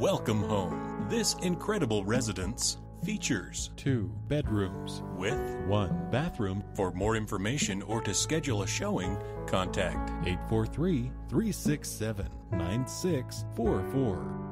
Welcome home. This incredible residence features 2 bedrooms with 1 bathroom. For more information or to schedule a showing, contact 843-367-9644.